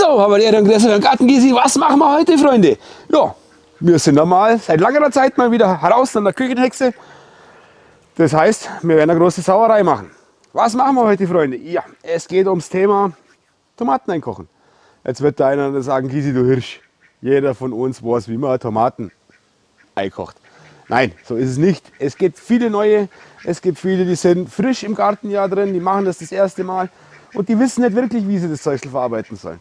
So, haben wir dann gesagt, im Garten Gysi, was machen wir heute, Freunde? Ja, wir sind normal seit langer Zeit mal wieder heraus an der Küchenhexe. Das heißt, wir werden eine große Sauerei machen. Was machen wir heute, Freunde? Ja, es geht ums Thema Tomaten einkochen. Jetzt wird der eine oder andere sagen, Gysi, du Hirsch. Jeder von uns weiß, wie man Tomaten einkocht. Nein, so ist es nicht. Es gibt viele neue, es gibt viele, die sind frisch im Gartenjahr drin, die machen das erste Mal und die wissen nicht wirklich, wie sie das Zeug verarbeiten sollen.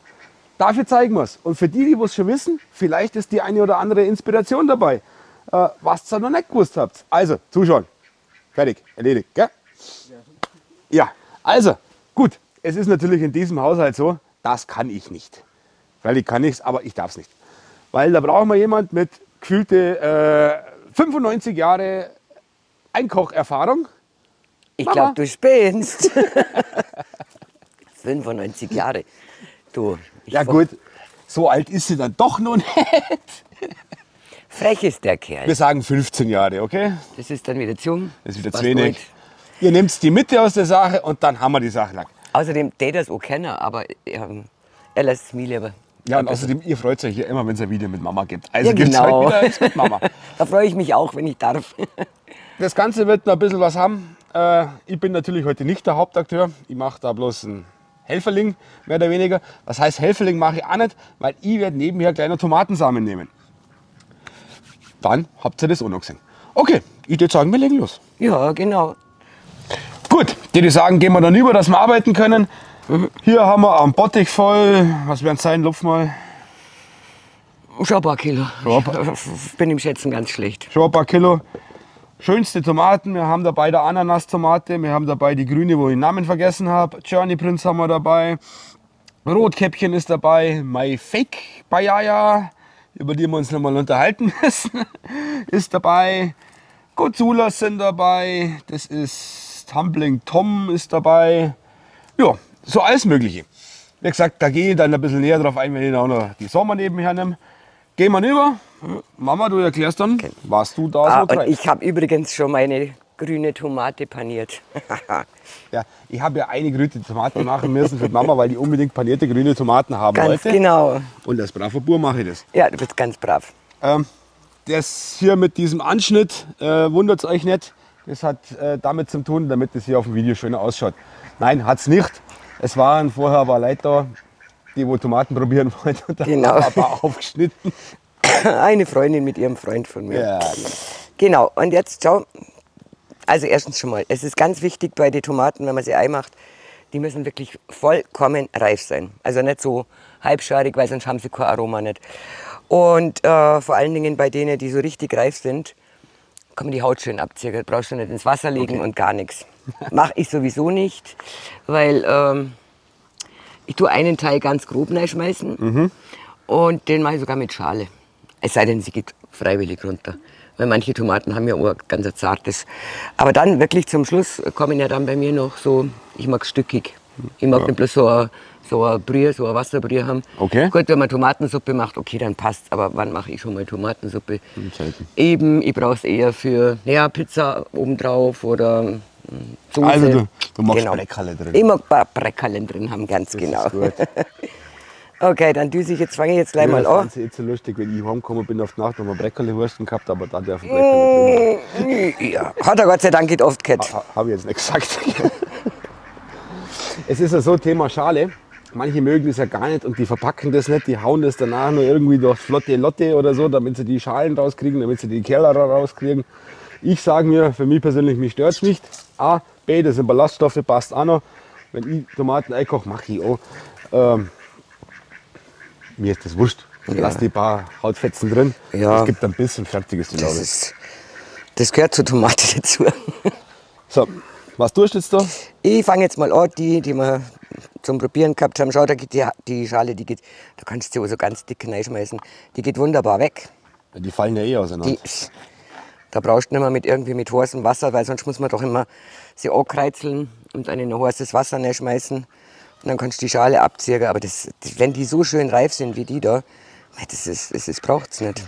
Dafür zeigen wir es. Und für die, die es schon wissen, vielleicht ist die eine oder andere Inspiration dabei, was ihr noch nicht gewusst habt. Also, zuschauen. Fertig, erledigt, gell? Ja, also, gut, es ist natürlich in diesem Haushalt so, das kann ich nicht. Fertig kann ich es, aber ich darf es nicht. Weil da brauchen wir jemanden mit gefühlte 95 Jahre Einkocherfahrung. Ich glaube, du spinnst. 95 Jahre. Du, ja gut, so alt ist sie dann doch nun nicht. Frech ist der Kerl. Wir sagen 15 Jahre, okay? Das ist dann wieder zu jung. Das ist wieder zu wenig. Ihr nehmt die Mitte aus der Sache und dann haben wir die Sache lang. Außerdem, der das auch kennen, aber er lässt es mir lieber. Ja, und außerdem, ihr freut euch ja immer, wenn es ein Video mit Mama gibt. Also ja, genau. Gibt's heute wieder eins mit Mama. Da freue ich mich auch, wenn ich darf. Das Ganze wird noch ein bisschen was haben. Ich bin natürlich heute nicht der Hauptakteur. Ich mache da bloß einen Helferling, mehr oder weniger. Was heißt Helferling mache ich auch nicht, weil ich werde nebenher kleine Tomatensamen nehmen. Dann habt ihr das auch noch gesehen. Okay, ich würde sagen, wir legen los. Ja, genau. Gut, die sagen, gehen wir dann über, dass wir arbeiten können. Hier haben wir am Bottich voll, was werden es sein, lupf mal. Schon ein paar Kilo. Ich bin im Schätzen ganz schlecht. Schon ein paar Kilo. Schönste Tomaten, wir haben dabei der Ananas-Tomate, wir haben dabei die grüne, wo ich den Namen vergessen habe. Journey Prince haben wir dabei. Rotkäppchen ist dabei. My Fake Bayaya, über die wir uns nochmal unterhalten müssen, ist dabei. Godzulas sind dabei. Das ist Tumbling Tom ist dabei. Ja. So alles Mögliche. Wie gesagt, da gehe ich dann ein bisschen näher drauf ein, wenn ich auch noch die Sommer nebenher nehme. Gehen wir rüber. Mama, du erklärst dann, okay, was du da so treibst. Ich habe übrigens schon meine grüne Tomate paniert. Ja, ich habe ja eine grüne Tomate machen müssen für die Mama, weil die unbedingt panierte grüne Tomaten haben ganz wollte. Genau. Und als braver Bub mache ich das. Ja, du bist ganz brav. Das hier mit diesem Anschnitt, wundert es euch nicht. Das hat damit zu tun, damit es hier auf dem Video schöner ausschaut. Nein, hat es nicht. Es waren vorher aber Leute da, die wo Tomaten probieren wollten und dann genau. Ein paar aufgeschnitten. Eine Freundin mit ihrem Freund von mir. Ja. Genau, und jetzt schau, also erstens schon mal, es ist ganz wichtig bei den Tomaten, wenn man sie einmacht, die müssen wirklich vollkommen reif sein. Also nicht so halbscharig, weil sonst haben sie kein Aroma nicht. Und vor allen Dingen bei denen, die so richtig reif sind, kann man die Haut schön abziehen, da brauchst du nicht ins Wasser legen, okay, und gar nichts. Mache ich sowieso nicht, weil ich tue einen Teil ganz grob reinschmeißen, mhm, und den mache ich sogar mit Schale. Es sei denn, sie geht freiwillig runter, weil manche Tomaten haben ja auch ganz ein zartes. Aber dann wirklich zum Schluss kommen ja dann bei mir noch so, ich mag stückig. Ich mag, ja, nicht bloß so ein Brühe, so ein Wasserbrühe haben. Okay. Gut, wenn man Tomatensuppe macht, okay, dann passt. Aber wann mache ich schon mal Tomatensuppe? Eben, ich brauche es eher für, ja, Pizza obendrauf oder Soße. Also du magst, genau, Breckerle drin. Ich mag ein paar Breckerle drin haben, ganz das genau. Ist gut. Okay, dann düse ich jetzt, fange ich jetzt gleich, ja, mal an. Das ist jetzt so lustig, wenn ich heimgekommen bin auf die Nacht, haben wir Breckerlewürsten gehabt, aber da darf ich Breckerle drin haben. Ja, hat er Gott sei Dank nicht oft gehabt. Habe ich jetzt nicht gesagt. Es ist ja so Thema Schale. Manche mögen das ja gar nicht und die verpacken das nicht, die hauen das danach nur irgendwie durch flotte Lotte oder so, damit sie die Schalen rauskriegen, damit sie die Kerler rauskriegen. Ich sage mir, für mich persönlich, mich stört es nicht. A, B, das sind Ballaststoffe, passt auch noch. Wenn ich Tomaten einkoche, mache ich auch. Mir ist das wurscht. Ich, ja, lasse die paar Hautfetzen drin. Ja. Es gibt ein bisschen fertiges, glaube ich. Das gehört zur Tomate dazu. So. Was tust du jetzt da? Ich fange jetzt mal an, die wir zum Probieren gehabt haben. Schau, da geht die Schale, die geht, da kannst du sie auch so ganz dick reinschmeißen. Die geht wunderbar weg. Ja, die fallen ja eh auseinander. Da brauchst du nicht mehr mit heißem Wasser, weil sonst muss man doch immer sie ankreizeln und dann in heißes Wasser reinschmeißen. Und dann kannst du die Schale abziehen. Aber wenn die so schön reif sind wie die da, das braucht es nicht.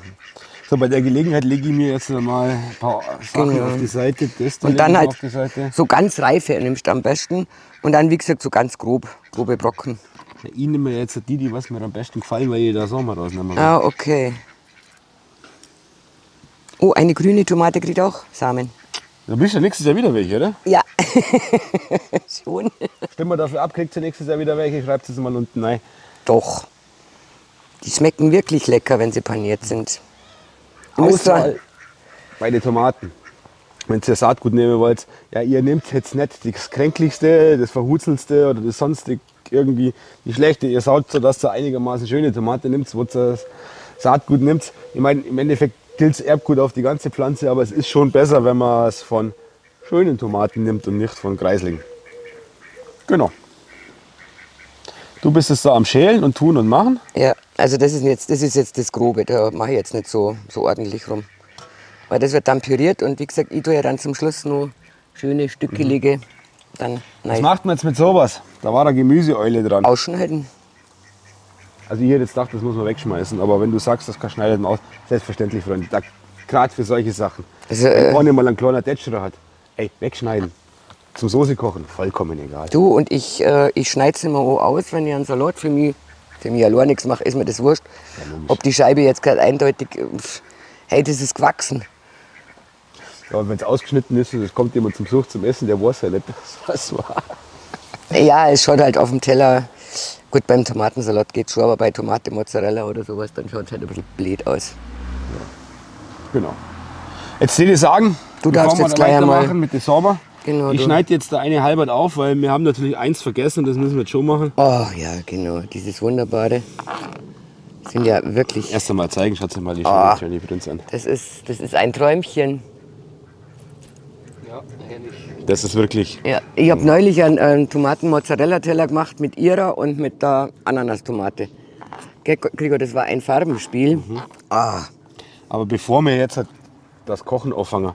So, bei der Gelegenheit lege ich mir jetzt nochmal ein paar Sachen, genau, auf die Seite. Das da und dann halt auf die Seite. So ganz reife nimmst du am besten und dann, wie gesagt, so ganz grobe Brocken. Ich nehme jetzt die, was mir am besten gefallen, weil ich da Sommer rausnehmen will. Ah, okay. Oh, eine grüne Tomate kriegt auch Samen. Da bist du nächstes Jahr wieder welche, oder? Ja. Schon. Stimmt mal dafür ab, kriegt ihr nächstes Jahr wieder welche, schreibt es mal unten rein. Doch. Die schmecken wirklich lecker, wenn sie paniert sind. Außer bei den Tomaten. Wenn ihr Saatgut nehmen wollt, ja, ihr nehmt jetzt nicht das Kränklichste, das Verhutzelste oder das sonstig irgendwie die Schlechte. Ihr saugt so, dass ihr einigermaßen schöne Tomate nimmt, wo ihr das Saatgut nimmt. Ich meine, im Endeffekt gilt es Erbgut auf die ganze Pflanze, aber es ist schon besser, wenn man es von schönen Tomaten nimmt und nicht von Kreislingen. Genau. Du bist es da am Schälen und tun und machen? Ja, also das ist jetzt das Grobe, da mache ich jetzt nicht so ordentlich rum. Weil das wird dann püriert und wie gesagt, ich tue ja dann zum Schluss nur schöne stückelige. Dann, was macht man jetzt mit sowas? Da war eine Gemüseeule dran. Ausschneiden. Also ich hätte jetzt gedacht, das muss man wegschmeißen, aber wenn du sagst, das kann schneiden aus, selbstverständlich, Freunde, gerade für solche Sachen. Also, wenn vorne mal ein kleiner Tätscherer hat, ey, wegschneiden, zum Soße kochen, vollkommen egal. Du und ich schneide es immer auch aus, wenn ich einen Salat für mich allein nichts mache, ist mir das wurscht. Ja, ob die Scheibe jetzt gerade eindeutig, hey, das ist gewachsen. Ja, wenn es ausgeschnitten ist, das kommt jemand zum Such zum Essen, der weiß ja nicht, was war. Ja, es schaut halt auf dem Teller. Gut, beim Tomatensalat geht es schon, aber bei Tomate, Mozzarella oder sowas, dann schaut es halt ein bisschen blöd aus. Ja. Genau. Jetzt seht ihr sagen, du darfst jetzt gleich machen mit der Sauber. Genau, ich schneide jetzt da eine halbert auf, weil wir haben natürlich eins vergessen und das müssen wir jetzt schon machen. Oh ja, genau, dieses wunderbare. Sind ja wirklich... Erst einmal zeigen, schaut euch mal die Journey Prince an. Das ist ein Träumchen. Ja, herrlich. Das ist wirklich... Ja, ich habe neulich einen Tomaten-Mozzarella-Teller gemacht mit ihrer und mit der Ananas-Tomate. Gregor, das war ein Farbenspiel. Mhm. Ah. Aber bevor wir jetzt das Kochen anfangen,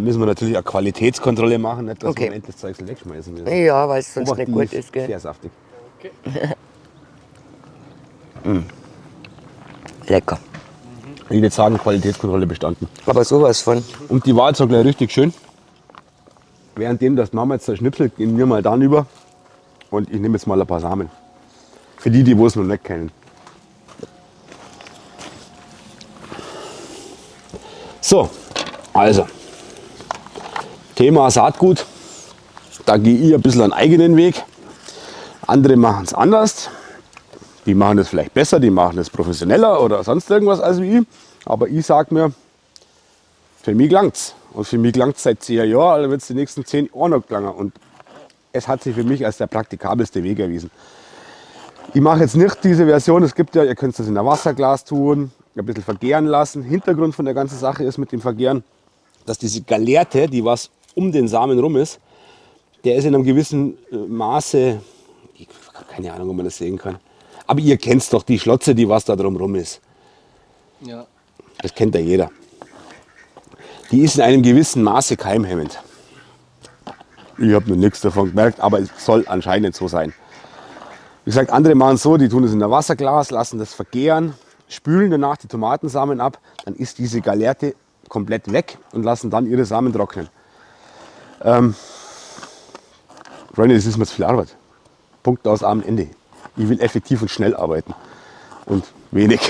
müssen wir natürlich eine Qualitätskontrolle machen, nicht dass okay. wir endlich das Zeug wegschmeißen müssen. Ja, weil es sonst nicht gut ist. Gell? Sehr saftig. Okay. Lecker. Ich würde jetzt sagen, Qualitätskontrolle bestanden. Aber sowas von. Und die war jetzt auch gleich richtig schön. Währenddem das Mama jetzt zerschnipselt, gehen wir mal dann über. Und ich nehme jetzt mal ein paar Samen. Für die wo es noch nicht kennen. So, also. Thema Saatgut. Da gehe ich ein bisschen einen eigenen Weg. Andere machen es anders. Die machen das vielleicht besser, die machen das professioneller oder sonst irgendwas als ich. Aber ich sage mir, für mich langt's. Und für mich langt es seit 10 Jahren, also wird es die nächsten 10 Jahre noch langer. Und es hat sich für mich als der praktikabelste Weg erwiesen. Ich mache jetzt nicht diese Version, es gibt ja, ihr könnt das in ein Wasserglas tun, ein bisschen vergären lassen. Hintergrund von der ganzen Sache ist mit dem Vergären, dass diese Galerte, die was um den Samen rum ist, der ist in einem gewissen Maße, ich habe keine Ahnung, ob man das sehen kann, aber ihr kennt doch die Schlotze, die was da drum rum ist. Ja. Das kennt ja jeder. Die ist in einem gewissen Maße keimhemmend. Ich habe noch nichts davon gemerkt, aber es soll anscheinend so sein. Wie gesagt, andere machen es so, die tun es in ein Wasserglas, lassen das vergären, spülen danach die Tomatensamen ab, dann ist diese Galerte komplett weg und lassen dann ihre Samen trocknen. Freunde, das ist mir zu viel Arbeit. Punkt aus am Ende. Ich will effektiv und schnell arbeiten. Und wenig.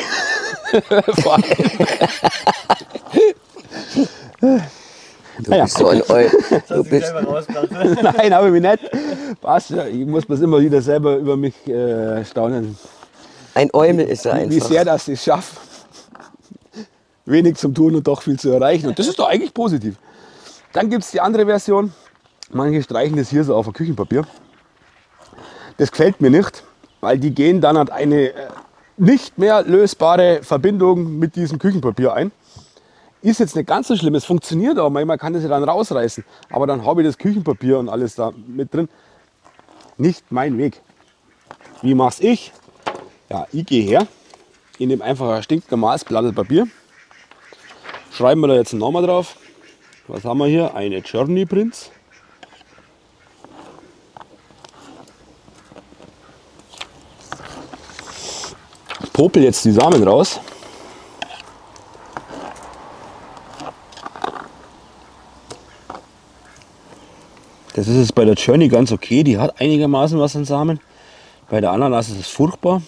Vor allem. Naja. So ein Eul. Nein, habe ich nicht. Passt, ich muss das immer wieder selber über mich staunen. Ein Eumel ist er einfach. Wie sehr das ich schaffe. Wenig zum Tun und doch viel zu erreichen. Und das ist doch eigentlich positiv. Dann gibt es die andere Version. Manche streichen das hier so auf ein Küchenpapier. Das gefällt mir nicht, weil die gehen dann halt eine nicht mehr lösbare Verbindung mit diesem Küchenpapier ein. Ist jetzt nicht ganz so schlimm, es funktioniert auch, manchmal kann das ja dann rausreißen, aber dann habe ich das Küchenpapier und alles da mit drin. Nicht mein Weg. Wie mach's ich? Ja, ich gehe her, ich nehme einfach ein stinknormales Blatt Papier, schreiben wir da jetzt einen Namen drauf. Was haben wir hier? Eine Journey Prince. Popel jetzt die Samen raus. Das ist jetzt bei der Journey ganz okay, die hat einigermaßen was an Samen. Bei der Ananas ist es furchtbar.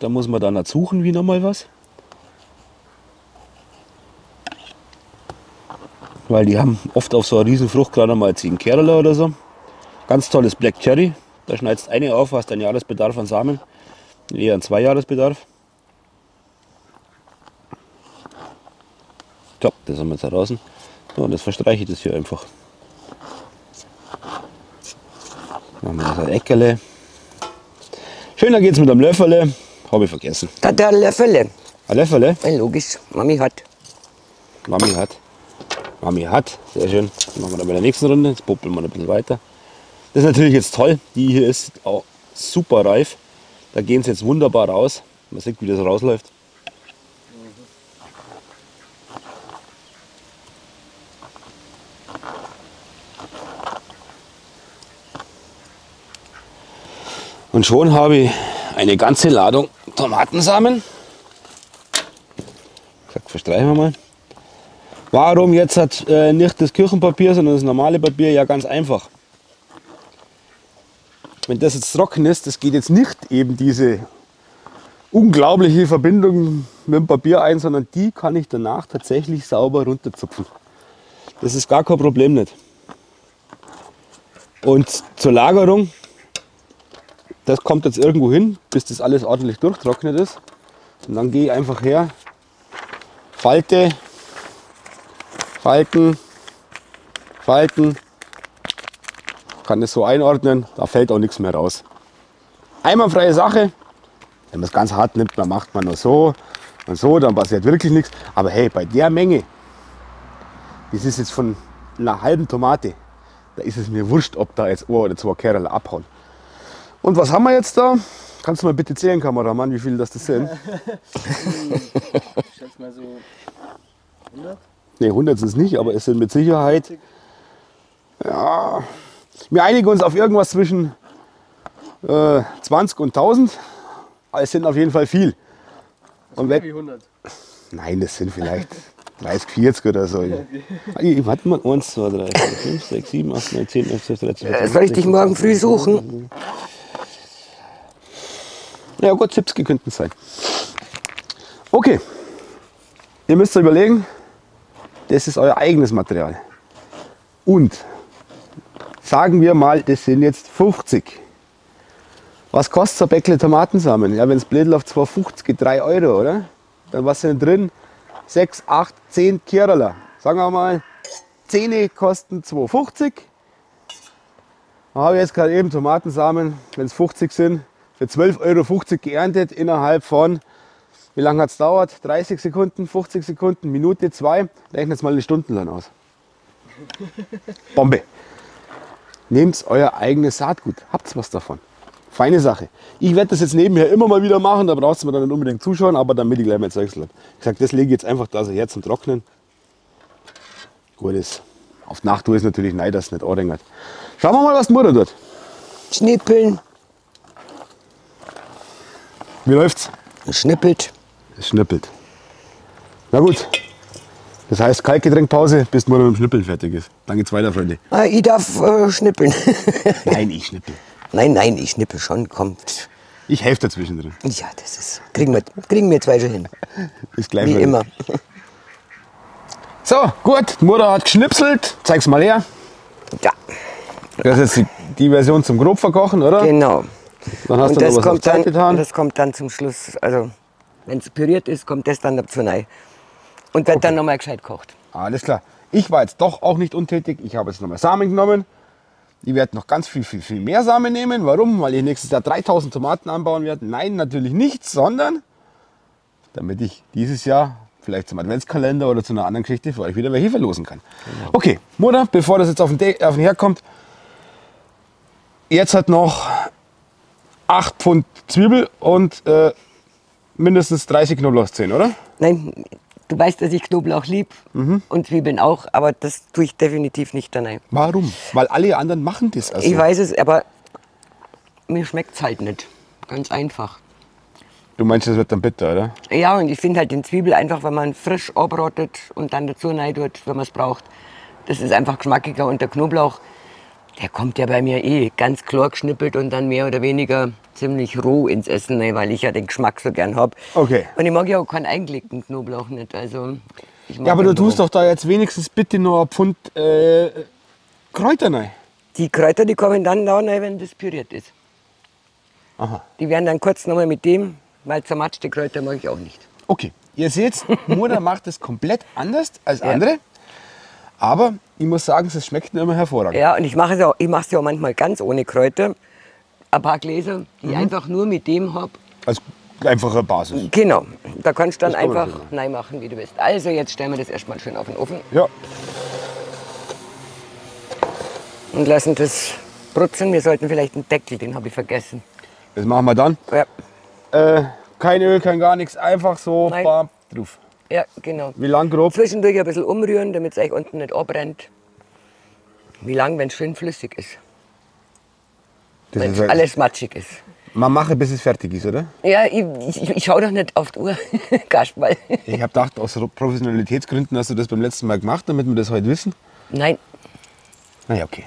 Da muss man dann suchen wie nochmal was. Weil die haben oft auf so einer riesen Frucht, gerade mal jetzt in Kerala oder so. Ganz tolles Black Cherry. Da schneidest du eine auf, hast einen Jahresbedarf an Samen. Eher einen Zweijahresbedarf. So, das haben wir jetzt draußen. So, und das verstreiche ich das hier einfach. Machen wir das ein Eckerle. Schöner geht es mit einem Löffel. Habe ich vergessen. Da der Löffel. Ein Löffel? Ja, logisch. Mami hat. Mami hat. Mami hat. Sehr schön. Das machen wir dann bei der nächsten Runde. Jetzt popeln wir ein bisschen weiter. Das ist natürlich jetzt toll. Die hier ist auch super reif. Da gehen sie jetzt wunderbar raus. Man sieht, wie das rausläuft. Und schon habe ich eine ganze Ladung Tomatensamen. Verstreichen wir mal. Warum jetzt hat, nicht das Küchenpapier, sondern das normale Papier? Ja, ganz einfach. Wenn das jetzt trocken ist, das geht jetzt nicht eben diese unglaubliche Verbindung mit dem Papier ein, sondern die kann ich danach tatsächlich sauber runterzupfen. Das ist gar kein Problem nicht. Und zur Lagerung, das kommt jetzt irgendwo hin, bis das alles ordentlich durchtrocknet ist. Und dann gehe ich einfach her, falte, falten, falten, kann das so einordnen, da fällt auch nichts mehr raus. Einwandfreie Sache, wenn man es ganz hart nimmt, dann macht man nur so und so, dann passiert wirklich nichts. Aber hey, bei der Menge, das ist jetzt von einer halben Tomate, da ist es mir wurscht, ob da jetzt ein oder zwei Kerl abhauen. Und was haben wir jetzt da? Kannst du mal bitte zählen, Kameramann, wie viel das sind? Ich schätze mal so 100? Ne, 100 sind es nicht, aber es sind mit Sicherheit... Ja, wir einigen uns auf irgendwas zwischen 20 und 1000. Aber es sind auf jeden Fall viel. Und wenn, 100? Nein, das sind vielleicht 30, 40 oder so. Warte mal, 1, 2, 3, 4, 5, 6, 7, 8, 9, 10, 11, 12, 13, 14. Soll ich dich morgen früh suchen? Ja gut, 70 könnten es sein. Okay, ihr müsst euch überlegen, das ist euer eigenes Material. Und sagen wir mal, das sind jetzt 50. Was kostet so ein Päckle Tomatensamen? Ja, wenn es blöd läuft, 2,50, 3 Euro, oder? Dann was sind drin? 6, 8, 10 Kerala. Sagen wir mal, 10 kosten 2,50. Da habe ich jetzt gerade eben Tomatensamen, wenn es 50 sind, für 12,50 Euro geerntet innerhalb von, wie lange hat es gedauert? 30 Sekunden, 50 Sekunden, Minute, 2. Rechnet es mal eine Stunde lang aus. Bombe! Nehmt euer eigenes Saatgut, habt was davon. Feine Sache. Ich werde das jetzt nebenher immer mal wieder machen, da braucht man dann nicht unbedingt zuschauen, aber damit ich gleich mein Zeugs lebe. Ich sage, das lege ich jetzt einfach da so her zum Trocknen. Gut ist. Auf Nacht ist natürlich nein, dass es nicht anregnet. Schauen wir mal, was die Mutter dort. Schnippeln. Wie läuft's? Es schnippelt. Es schnippelt. Na gut. Das heißt Kaltgetränkpause, bis man mit dem Schnippeln fertig ist. Dann geht's weiter, Freunde. Ah, ich darf schnippeln. Nein, ich schnippel. Nein, nein, ich schnippel schon. Kommt. Ich helfe dazwischen drin. Ja, das ist. Kriegen wir zwei schon hin. Ist gleich wie fertig. Immer. So, gut. Die Mutter hat geschnipselt. Zeig's mal her. Ja. Das ist jetzt die Version zum Grobverkochen, oder? Genau. Dann hast und du das, kommt dann, das kommt dann zum Schluss, also wenn es püriert ist, kommt das dann dazu rein und wird okay. Dann nochmal gescheit gekocht. Alles klar. Ich war jetzt doch auch nicht untätig, ich habe jetzt nochmal Samen genommen. Ich werde noch ganz viel mehr Samen nehmen. Warum? Weil ich nächstes Jahr 3000 Tomaten anbauen werde? Nein, natürlich nicht, sondern damit ich dieses Jahr vielleicht zum Adventskalender oder zu einer anderen Geschichte für euch wieder welche verlosen kann. Genau. Okay, Mutter, bevor das jetzt auf den Herd kommt, jetzt hat noch 8 Pfund Zwiebel und mindestens 30 Knoblauchzehen, oder? Nein, du weißt, dass ich Knoblauch lieb und Zwiebeln auch, aber das tue ich definitiv nicht da rein. Warum? Weil alle anderen machen das also. Ich weiß es, aber mir schmeckt es halt nicht. Ganz einfach. Du meinst, das wird dann bitter, oder? Ja, und ich finde halt den Zwiebel einfach, wenn man frisch abrotet und dann dazu rein tut, wenn man es braucht. Das ist einfach geschmackiger und der Knoblauch. Der kommt ja bei mir eh ganz klar geschnippelt und dann mehr oder weniger ziemlich roh ins Essen, ne, weil ich ja den Geschmack so gern habe. Okay. Und ich mag ja auch keinen eingelegten Knoblauch nicht. Also ja, aber du tust doch da jetzt wenigstens bitte noch ein Pfund Kräuter rein. Die Kräuter, die kommen dann da rein, wenn das püriert ist. Aha. Die werden dann kurz nochmal mit dem, weil zermatschte Kräuter mag ich auch nicht. Okay, ihr seht, Mutter macht das komplett anders als andere. Aber ich muss sagen, es schmeckt immer hervorragend. Ja, und ich mache es auch, ja manchmal ganz ohne Kräuter. Ein paar Gläser, die ich einfach nur mit dem habe. Also einfache Basis. Genau, da kannst du dann einfach reinmachen, wie du willst. Also jetzt stellen wir das erstmal schön auf den Ofen. Ja. Und lassen das brutzeln. Wir sollten vielleicht einen Deckel, den habe ich vergessen. Das machen wir dann. Ja. Kein Öl, kein gar nichts, einfach so drauf. Ja, genau. Wie lang grob? Zwischendurch ein bisschen umrühren, damit es euch unten nicht abbrennt. Wie lang, wenn es schön flüssig ist. Wenn es alles matschig ist. Man mache, bis es fertig ist, oder? Ja, ich schaue doch nicht auf die Uhr, Kasperl. Ich habe gedacht, aus Professionalitätsgründen hast du das beim letzten Mal gemacht, damit wir das heute wissen. Nein. Na ja, okay.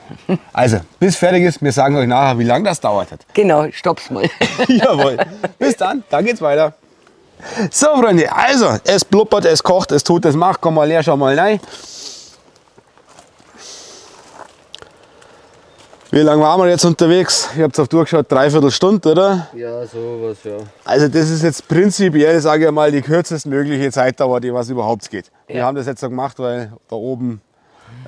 Also, bis fertig ist, wir sagen euch nachher, wie lange das dauert hat. Genau, stopp's mal. Jawohl. Bis dann geht's weiter. So, Freunde, also, es blubbert, es kocht, es tut, es macht. Komm mal her, schau mal rein. Wie lange waren wir jetzt unterwegs? Ich hab's auf durchgeschaut, 3/4 Stunde, oder? Ja, sowas, ja. Also das ist jetzt prinzipiell, sage ich mal, die kürzestmögliche Zeitdauer, die was überhaupt geht. Ja. Wir haben das jetzt so gemacht, weil da oben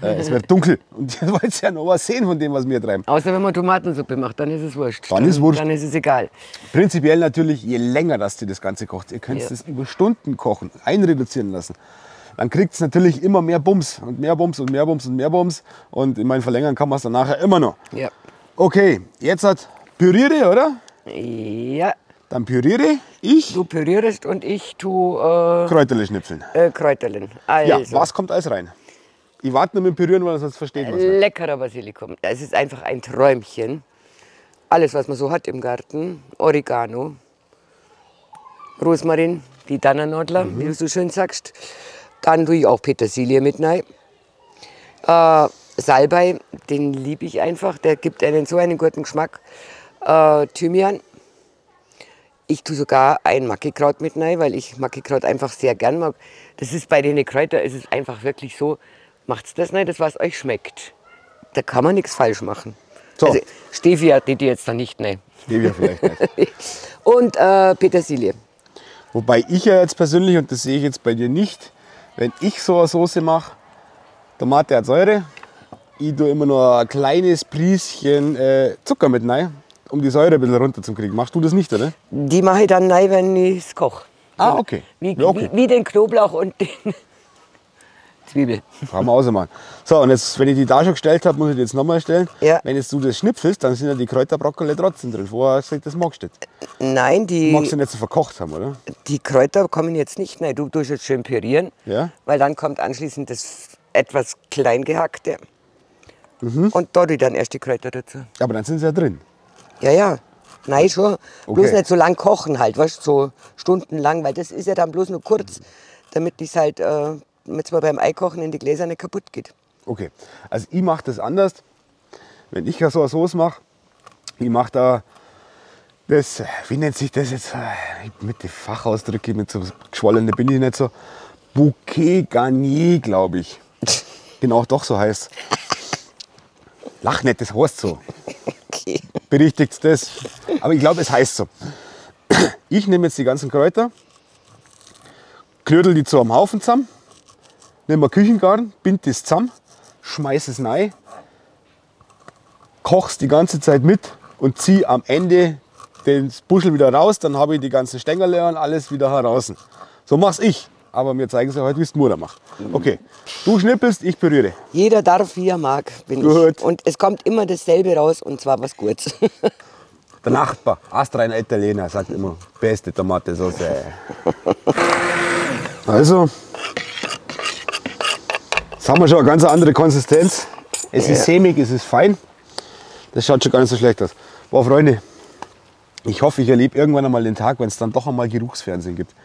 es wird dunkel und ihr wollt ja noch was sehen von dem, was wir treiben. Außer wenn man Tomatensuppe macht, dann ist es wurscht. Dann ist es wurscht. Dann ist es egal. Prinzipiell natürlich, je länger, dass ihr das Ganze kocht, ihr könnt es über Stunden kochen, einreduzieren lassen. Dann kriegt es natürlich immer mehr Bums und mehr Bums und mehr Bums und mehr Bums. Und ich meine, verlängern kann man es dann nachher immer noch. Ja. Okay, jetzt hat püriere, oder? Ja. Dann püriere ich. Du pürierst und ich tue Kräuterle schnipseln. Kräuterle. Also. Ja, was kommt alles rein? Ich warte nur mit dem Pürieren, weil sonst versteht man es nicht. Leckerer Basilikum. Es ist einfach ein Träumchen. Alles, was man so hat im Garten. Oregano, Rosmarin, die Dannernordler, wie du so schön sagst. Dann tue ich auch Petersilie mit rein. Salbei, den liebe ich einfach. Der gibt einen so einen guten Geschmack. Thymian. Ich tue sogar ein Mackikraut mit rein, weil ich Mackikraut einfach sehr gern mag. Das ist bei den Kräutern, ist es einfach wirklich so. Macht's das nicht, das was euch schmeckt. Da kann man nichts falsch machen. So. Also, Stevia, die jetzt da nicht, ne? Stevia vielleicht nicht. Und Petersilie. Wobei ich ja jetzt persönlich, und das sehe ich jetzt bei dir nicht, wenn ich so eine Soße mache, Tomate hat Säure, ich tue immer nur ein kleines Prieschen Zucker mit rein, um die Säure ein bisschen runterzukriegen. Machst du das nicht, oder? Die mache ich dann rein, wenn ich es koche. Ah, okay. Wie den Knoblauch und den... Zwiebel. Kann man ausmachen. So, und jetzt, wenn ich die da schon gestellt habe, muss ich die jetzt nochmal stellen. Ja. Wenn jetzt du das schnipfelst, dann sind ja die Kräuterbrokkoli trotzdem drin. Vorher gesagt, das magst du nicht. Nein, die... Du magst du nicht so verkocht haben, oder? Die Kräuter kommen jetzt nicht. Nein, du tust jetzt schön pürieren, ja? Weil dann kommt anschließend das etwas klein gehackte. Und da tue ich dann erst die Kräuter dazu. Aber dann sind sie ja drin. Ja, ja. Nein, schon. Okay. Bloß nicht so lang kochen halt, weißt du, so stundenlang, weil das ist ja dann bloß nur kurz, damit die es halt... damit es mal beim Einkochen in die Gläser nicht kaputt geht. Okay, also ich mache das anders. Wenn ich so eine Soße mache, ich mache da das, wie nennt sich das jetzt, mit den Fachausdrücken, mit so geschwollene bin ich nicht so, Bouquet Garni, glaube ich. Genau, doch so heißt. Lach nicht, das heißt so. Okay. Berichtigt das. Aber ich glaube, es heißt so. Ich nehme jetzt die ganzen Kräuter, knödel die zu einem Haufen zusammen, nehmen wir Küchengarn, bind das zusammen, schmeiß es rein, koch's die ganze Zeit mit und zieh am Ende den Buschel wieder raus, dann habe ich die ganzen Stängerle und alles wieder heraus. So mach's ich, aber mir zeigen sie heute, wie es die Mutter macht. Okay, du schnippelst, ich püriere. Jeder darf, wie er mag, bin ich. Und es kommt immer dasselbe raus und zwar was Gutes. Der Nachbar, astreiner Italiener, sagt immer, beste Tomatensoße. Also... Jetzt haben wir schon eine ganz andere Konsistenz. Es ist sämig, es ist fein. Das schaut schon gar nicht so schlecht aus. Boah, Freunde, ich hoffe, ich erlebe irgendwann einmal den Tag, wenn es dann doch einmal Geruchsfernsehen gibt.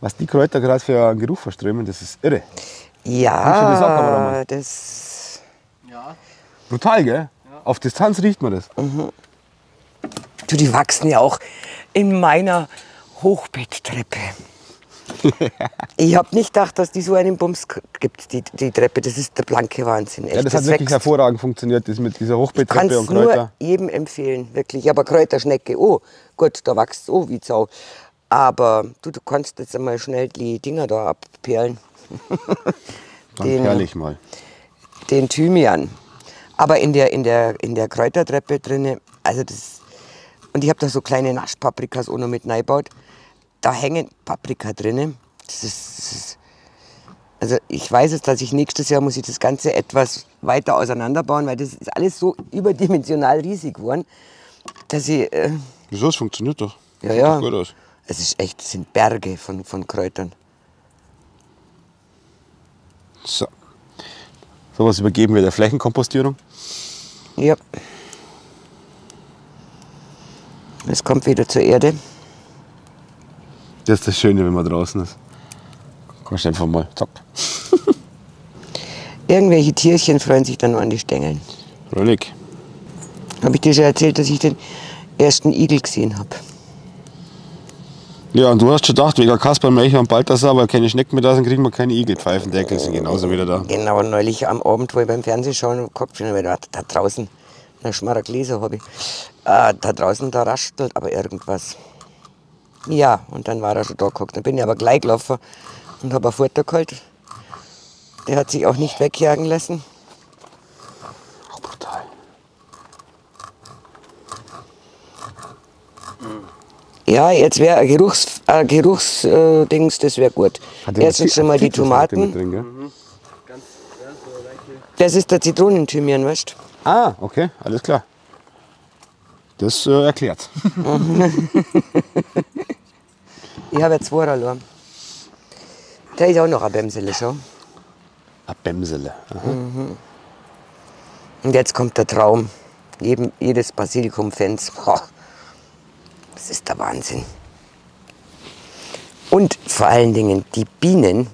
Was die Kräuter gerade für einen Geruch verströmen, das ist irre. Ja, das, brutal, gell? Ja. Auf Distanz riecht man das. Mhm. Du, die wachsen ja auch in meiner Hochbetttreppe. Ich habe nicht gedacht, dass die so einen Bums gibt, die Treppe. Das ist der blanke Wahnsinn. Echt. Ja, das hat wirklich wächst. Hervorragend funktioniert, das mit dieser Hochbetttreppe und Kräuter. Ich kann es nur jedem empfehlen, wirklich. Aber Kräuterschnecke, oh gut, da wächst es oh wie Sau. Aber du kannst jetzt einmal schnell die Dinger da abperlen. Dann perl ich mal. Den Thymian. Aber in der Kräutertreppe drin, also das. Und ich habe da so kleine Naschpaprikas auch noch mit reingebaut. Da hängen Paprika drin. Also ich weiß jetzt, dass ich nächstes Jahr muss ich das Ganze etwas weiter auseinanderbauen, weil das ist alles so überdimensional riesig geworden, dass ich... Wieso? Es funktioniert doch. Ja, ja. Sieht doch gut aus. Es ist echt, es sind Berge von Kräutern. So. So was übergeben wir der Flächenkompostierung. Ja. Es kommt wieder zur Erde. Das ist das Schöne, wenn man draußen ist. Kannst du einfach mal, zack. Irgendwelche Tierchen freuen sich dann an die Stängeln. Fröhlich. Habe ich dir schon erzählt, dass ich den ersten Igel gesehen habe? Ja, und du hast schon gedacht, wegen Kasper, Melchior und Balthasar, weil keine Schnecken mehr da sind, kriegen wir keine Igel. Pfeifendeckel sind genauso wieder da. Genau, neulich am Abend, wo ich beim Fernsehen schauen gehabt habe, da draußen, na Schmaragdleser habe ich, da draußen, da raschelt aber irgendwas. Ja, und dann war er schon da gehockt. Dann bin ich aber gleich gelaufen und habe ein Futter geholt. Der hat sich auch nicht wegjagen lassen. Oh, brutal. Ja, jetzt wäre ein Geruchsdings, das wäre gut. Erstens schon mal die Tomaten. Drin, gell? Mhm. Ganz, ja, so reiche. Das ist der Zitronenthymian, weißt du? Ah, okay, alles klar. Das erklärt. Ich habe ja zwei allein. Der ist auch noch ein Bämsele, schon. Ein Bämsele, aha. Mhm. Und jetzt kommt der Traum. Jedes Basilikum-Fans. Das ist der Wahnsinn. Und vor allen Dingen die Bienen.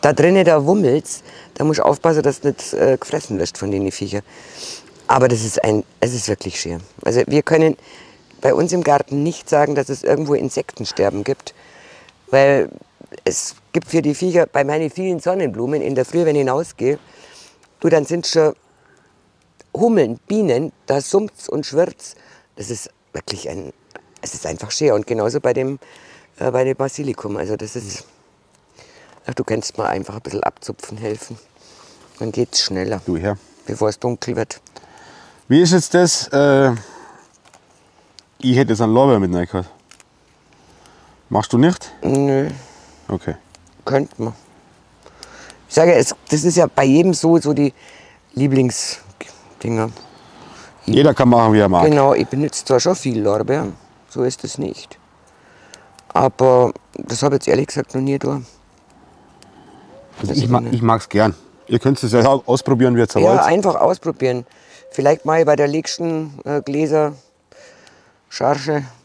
Da drinnen, da wummelt's. Da musst du aufpassen, dass du nicht gefressen wirst von den Viechern. Aber das ist es ist wirklich schön. Also wir können bei uns im Garten nicht sagen, dass es irgendwo Insektensterben gibt, weil es gibt für die Viecher, bei meinen vielen Sonnenblumen in der Früh, wenn ich hinausgehe, du, dann sind schon Hummeln, Bienen, da summt's und schwirrt's. Das ist wirklich es ist einfach schön. Und genauso bei dem Basilikum, also das ist, ach, du kannst mal einfach ein bisschen abzupfen helfen, dann geht's schneller, du, ja, bevor es dunkel wird. Wie ist jetzt das? Ich hätte jetzt einen Lorbeer mit rein gehabt. Machst du nicht? Nö. Okay. Könnte man. Ich sage ja, das ist ja bei jedem so die Lieblingsdinger. Jeder kann machen, wie er mag. Genau, ich benutze zwar schon viel Lorbeer, so ist es nicht. Aber das habe ich jetzt ehrlich gesagt noch nie getan. Also ich mag es gern. Ihr könnt es ja ausprobieren, wie ihr es wollt. Ja, einfach ausprobieren. Vielleicht mal bei der nächsten Gläsercharge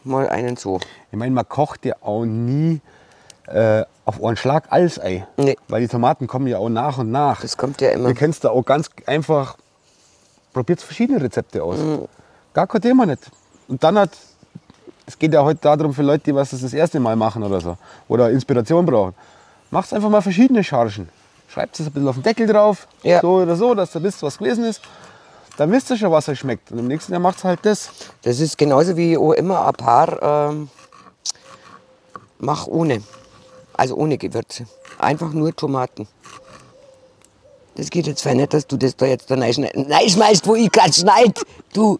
mal einen so. Ich meine, man kocht ja auch nie auf einen Schlag alles Ei. Nee. Weil die Tomaten kommen ja auch nach und nach. Das kommt ja immer. Ihr könnt es da auch ganz einfach, probiert verschiedene Rezepte aus. Mhm. Gar kein Thema nicht. Und dann es geht ja heute darum für Leute, die was das erste Mal machen oder so. Oder Inspiration brauchen. Macht einfach mal verschiedene Chargen. Schreibt es ein bisschen auf den Deckel drauf. Ja. So oder so, dass da wisst, was gewesen ist. Dann wisst ihr schon, was euch schmeckt. Und im nächsten Jahr macht es halt das. Das ist genauso wie immer ein paar mach ohne. Also ohne Gewürze. Einfach nur Tomaten. Das geht jetzt zwar nicht, dass du das da jetzt da reinschmeißt, wo ich gerade schneid. Du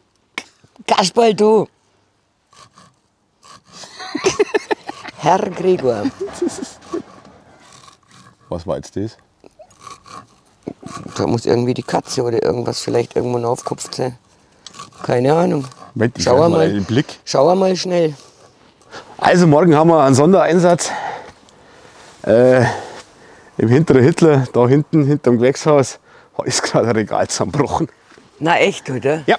Kasperl, du. Herr Gregor. Was war jetzt das? Da muss irgendwie die Katze oder irgendwas vielleicht irgendwo aufgekupft sein. Keine Ahnung. Schau mal einen Blick. Schau mal schnell. Also morgen haben wir einen Sondereinsatz im hinteren Hitler, da hinten, hinterm Gewächshaus. Da ist gerade ein Regal zusammengebrochen. Na echt, oder? Ja.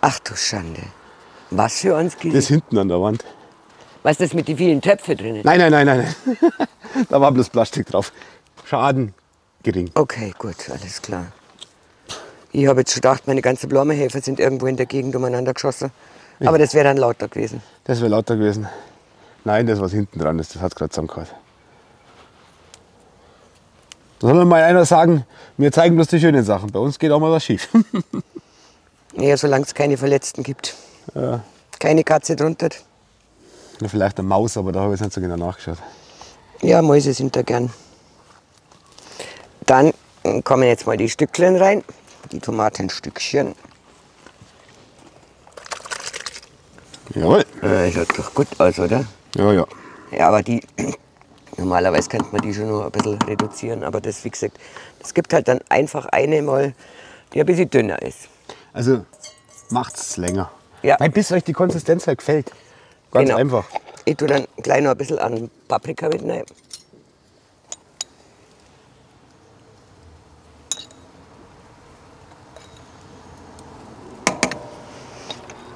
Ach du Schande. Was für uns geht. Das hinten an der Wand. Was ist das mit den vielen Töpfen drin? Nein. Da war bloß Plastik drauf. Schaden gering. Okay, gut, alles klar. Ich habe jetzt schon gedacht, meine ganzen Blumenhäfer sind irgendwo in der Gegend umeinander geschossen. Ja. Aber das wäre dann lauter gewesen. Das wäre lauter gewesen. Nein, das was hinten dran ist, das hat gerade zusammengehört. Soll mir mal einer sagen, wir zeigen bloß die schönen Sachen. Bei uns geht auch mal was schief. Ja, solange es keine Verletzten gibt. Ja. Keine Katze drunter. Ja, vielleicht eine Maus, aber da habe ich jetzt nicht so genau nachgeschaut. Ja, Mäuse sind da gern. Dann kommen jetzt mal die Stückchen rein, die Tomatenstückchen. Jawohl. Schaut doch gut aus, oder? Ja, ja. Ja, aber die... Normalerweise könnte man die schon noch ein bisschen reduzieren, aber das, wie gesagt, es gibt halt dann einfach eine mal, die ein bisschen dünner ist. Also macht's länger. Ja. Weil bis euch die Konsistenz halt gefällt. Ganz genau. Einfach. Ich tue dann gleich noch ein bisschen an Paprika mit rein.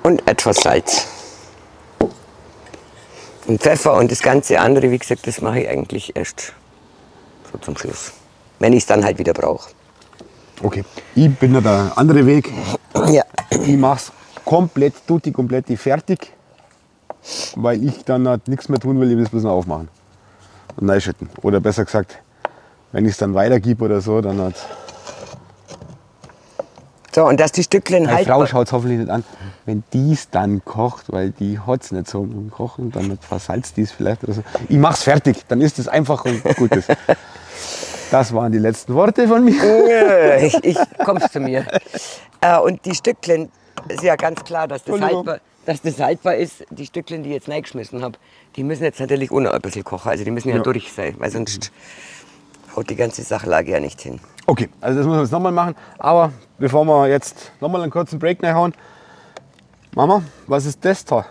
Und etwas Salz. Und Pfeffer und das ganze andere, wie gesagt, das mache ich eigentlich erst so zum Schluss. Wenn ich es dann halt wieder brauche. Okay, ich bin ja der andere Weg. Ja. Ich mache es komplett, tutti kompletti fertig. Weil ich dann halt nichts mehr tun will, ich will es bloß noch aufmachen. Und reinschütten. Oder besser gesagt, wenn ich es dann weitergebe oder so, dann halt. So, und dass die Stückchen halt. Meine Frau schaut es hoffentlich nicht an. Wenn die es dann kocht, weil die hat es nicht so im Kochen, dann versalzt die es vielleicht oder so. Ich mach's fertig, dann ist es einfach und gut ist. Das waren die letzten Worte von mir. Ich komm's zu mir. Und die Stückchen, ist ja ganz klar, dass das haltbar ist. Die Stückchen, die ich jetzt reingeschmissen habe, die müssen jetzt natürlich ohne ein bisschen kochen. Also die müssen ja, durch sein, weil sonst haut die ganze Sachlage ja nicht hin. Okay, also das müssen wir jetzt nochmal machen. Aber bevor wir jetzt nochmal einen kurzen Break reinhauen, Mama, was ist das da?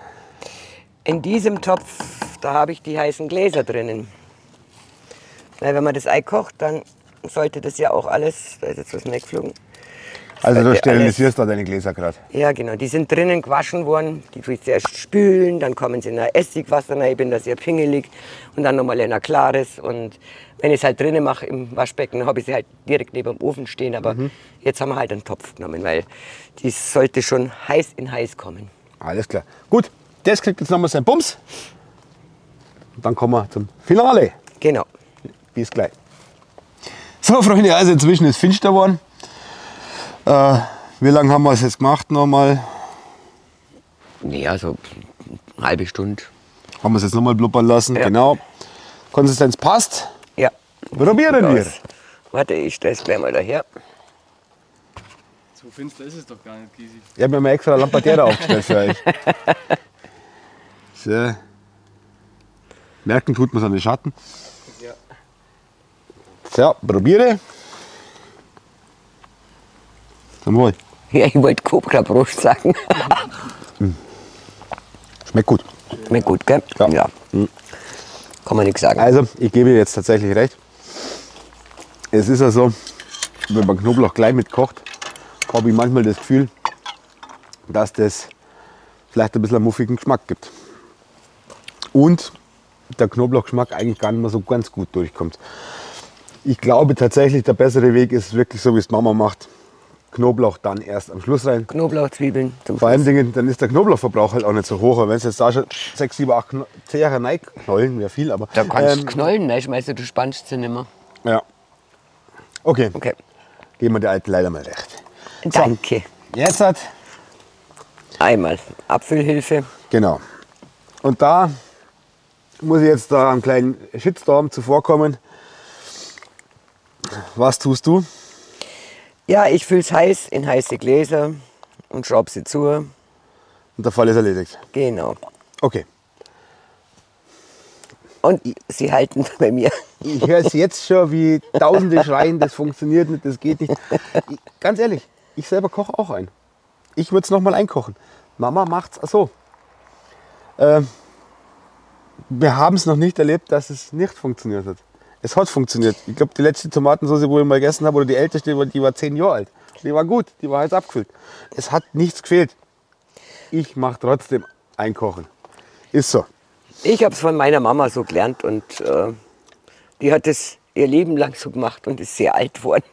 In diesem Topf, da habe ich die heißen Gläser drinnen. Weil wenn man das Ei kocht, dann sollte das ja auch alles, da ist jetzt was weggeflogen. Also du sterilisierst da deine Gläser gerade? Ja genau, die sind drinnen gewaschen worden, die tue ich zuerst spülen, dann kommen sie in ein Essigwasser rein, ich bin da sehr pingelig und dann nochmal in ein klares. Und wenn ich es halt drinnen mache im Waschbecken, habe ich sie halt direkt neben dem Ofen stehen, aber jetzt haben wir halt einen Topf genommen, weil die sollte schon heiß in heiß kommen. Alles klar. Gut, das kriegt jetzt nochmal seinen Bums und dann kommen wir zum Finale. Genau. Bis gleich. So Freunde, also inzwischen ist finster geworden. Wie lange haben wir es jetzt gemacht nochmal? Naja, so eine halbe Stunde. Haben wir es jetzt nochmal blubbern lassen, ja. Genau. Konsistenz passt. Ja. Probieren wir. Warte, ich stelle es gleich mal daher. So finster ist es doch gar nicht, Gysi. Ich habe mir mal extra eine Lampadiere aufgestellt für euch. So. Merken tut man es an den Schatten. Ja. So, probiere. Wohl. Ja, ich wollte Cobra-Brust sagen. Schmeckt gut. Schmeckt gut, gell? Ja. Ja. Kann man nichts sagen. Also, ich gebe jetzt tatsächlich recht. Es ist ja so, wenn man Knoblauch gleich mitkocht, habe ich manchmal das Gefühl, dass das vielleicht ein bisschen einen muffigen Geschmack gibt. Und der Knoblauchgeschmack eigentlich gar nicht mehr so ganz gut durchkommt. Ich glaube tatsächlich, der bessere Weg ist wirklich so, wie es Mama macht. Knoblauch dann erst am Schluss rein. Knoblauch, Zwiebeln. Vor allem Dingen, dann ist der Knoblauchverbrauch halt auch nicht so hoch. Aber wenn es jetzt da schon 6, 7, 8, 10 Jahre reinknollen, wäre viel, aber... Da kannst du knollen reinschmeißen, du spannst sie nicht mehr. Ja. Okay. Okay. Geben wir der Alten leider mal recht. Danke. So, jetzt hat... Einmal Abfüllhilfe. Genau. Und da muss ich jetzt da einen kleinen Shitstorm zuvorkommen. Was tust du? Ja, ich fülle es heiß in heiße Gläser und schraube sie zu. Und der Fall ist erledigt? Genau. Okay. Und sie halten bei mir. Ich höre es jetzt schon, wie Tausende schreien, das funktioniert nicht, das geht nicht. Ich, ganz ehrlich, ich selber koche auch ein. Ich würde es nochmal einkochen. Mama macht es so. Wir haben es noch nicht erlebt, dass es nicht funktioniert hat. Es hat funktioniert. Ich glaube, die letzte Tomatensoße, die ich mal gegessen habe, oder die älteste, die war 10 Jahre alt. Die war gut, die war jetzt abgefüllt. Es hat nichts gefehlt. Ich mache trotzdem einkochen. Ist so. Ich habe es von meiner Mama so gelernt und die hat es ihr Leben lang so gemacht und ist sehr alt geworden.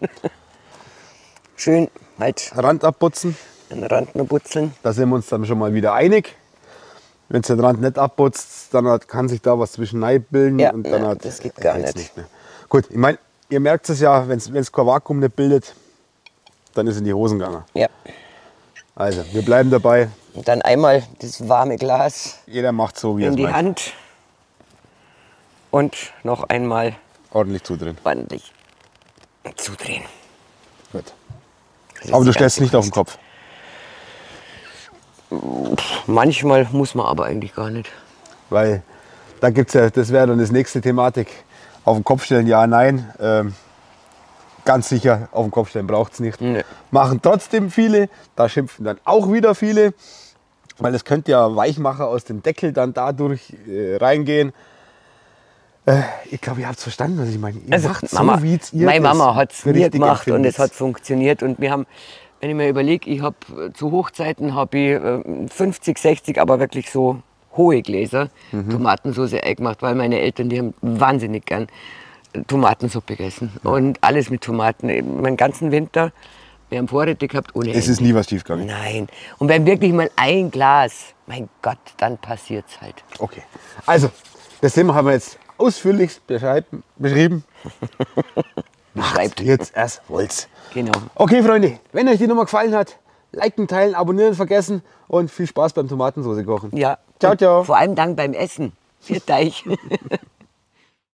schön halt Rand abputzen. Den Rand nur putzen. Da sind wir uns dann schon mal wieder einig. Wenn du den Rand nicht abputzt, dann halt kann sich da was zwischen bilden. Ja, und dann nein, halt, das geht gar nicht mehr. Gut, ich meine, ihr merkt es ja, wenn es kein Vakuum nicht bildet, dann ist in die Hosen gegangen. Ja. Also, wir bleiben dabei. Und dann einmal das warme Glas. Jeder macht so, wie er es meint. In die Hand. Und noch einmal ordentlich zudrehen. Ordentlich zudrehen. Gut. Aber du stellst es nicht auf den Kopf. Manchmal muss man aber eigentlich gar nicht. Weil da gibt's ja, das wäre dann das nächste Thematik. Auf den Kopf stellen, ja, nein. Ganz sicher, auf den Kopf stellen braucht es nicht. Nee. Machen trotzdem viele, da schimpfen dann auch wieder viele. Weil es könnte ja Weichmacher aus dem Deckel dann dadurch reingehen. Ich glaube, ihr habt es verstanden, was ich meine. Ihr also macht Mama, so, wie ihr meine Mama hat es mir gemacht empfindet. Und es hat funktioniert. Und wir haben, wenn ich mir überlege, ich habe zu Hochzeiten habe ich 50, 60, aber wirklich so hohe Gläser Tomatensoße eingemacht, weil meine Eltern, die haben wahnsinnig gern Tomatensuppe gegessen. Ja. Und alles mit Tomaten, meinen ganzen Winter. Wir haben Vorräte gehabt ohne Ende. Es ist nie was schiefgegangen. Nein. Und wenn wirklich mal ein Glas, mein Gott, dann passiert es halt. Okay. Also, das Thema haben wir jetzt ausführlich beschrieben. Schreibt jetzt erst Holz. Genau. Okay, Freunde, wenn euch die Nummer gefallen hat, liken, teilen, abonnieren vergessen und viel Spaß beim Tomatensoße kochen. Ja. Ciao, ciao. Vor allem dann beim Essen. Für Teich.